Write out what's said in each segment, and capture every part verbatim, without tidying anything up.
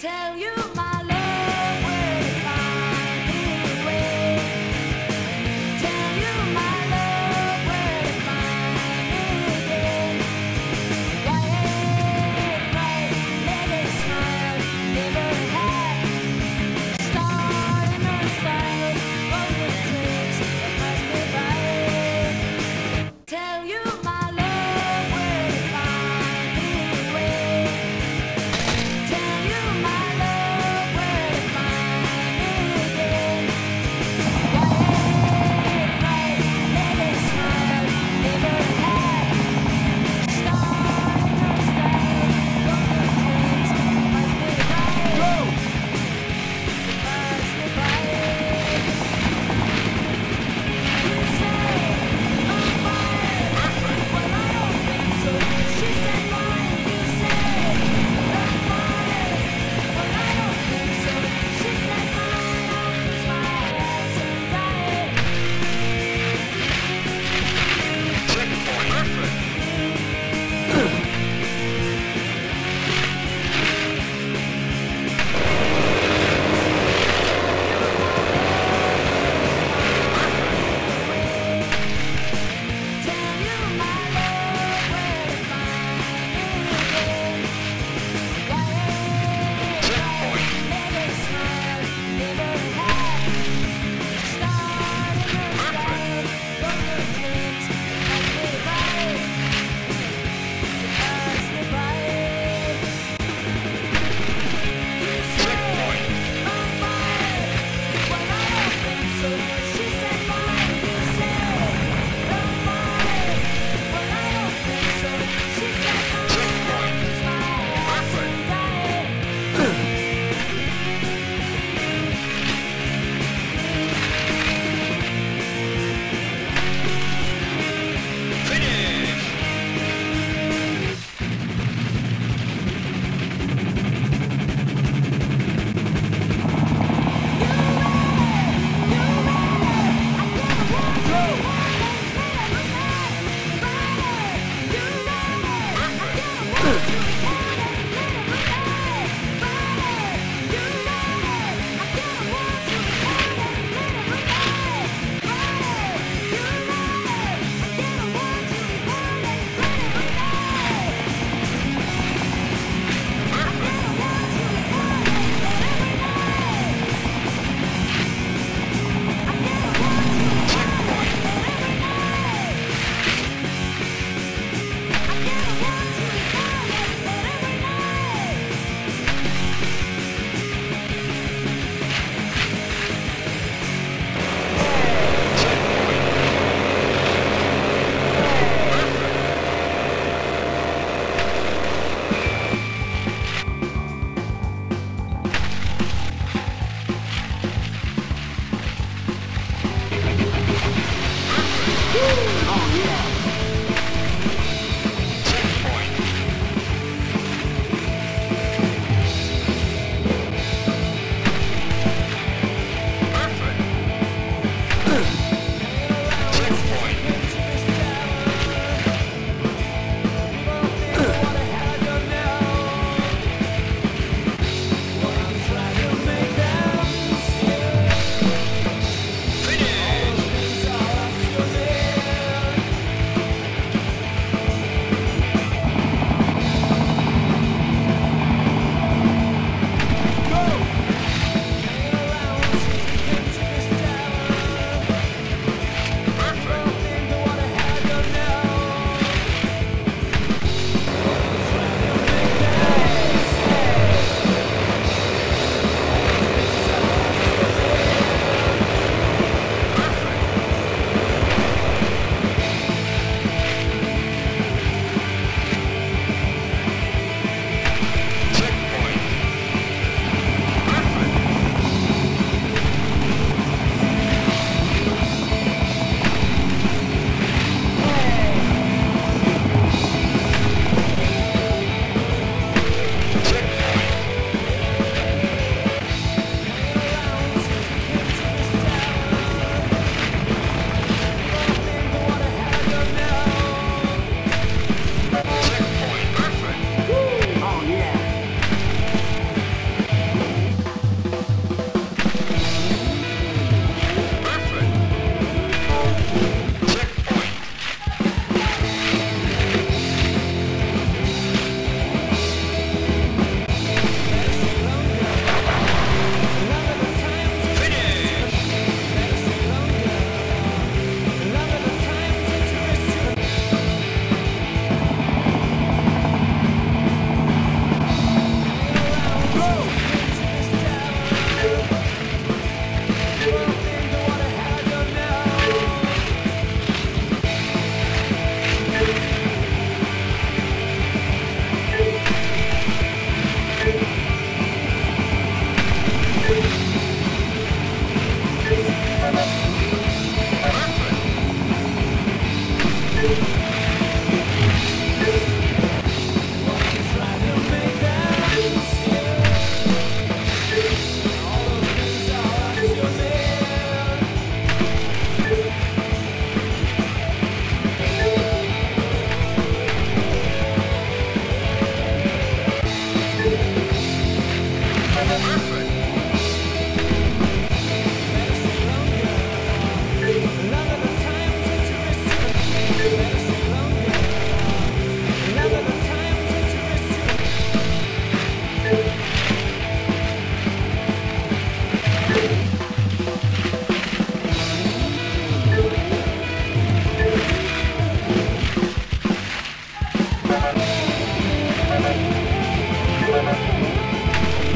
tell you my love will find its way. Tell you my love will find its way. Right, right, let it smile, never had. Star in the sky, all the dreams that must be by. Tell you my love will find its way. Tell you my love.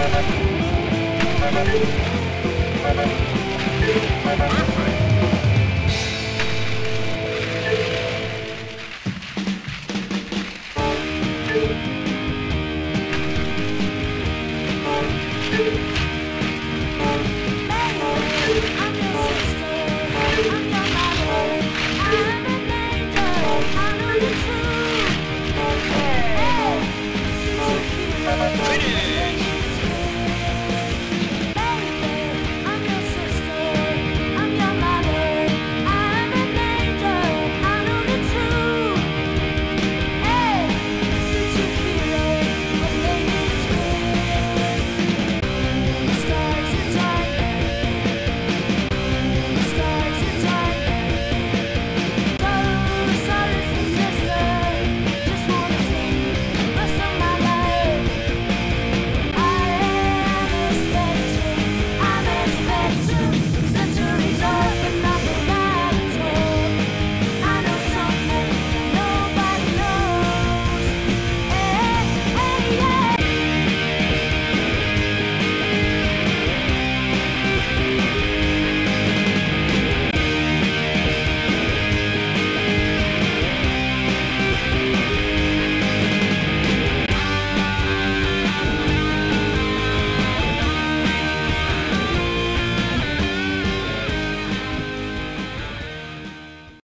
Perfect.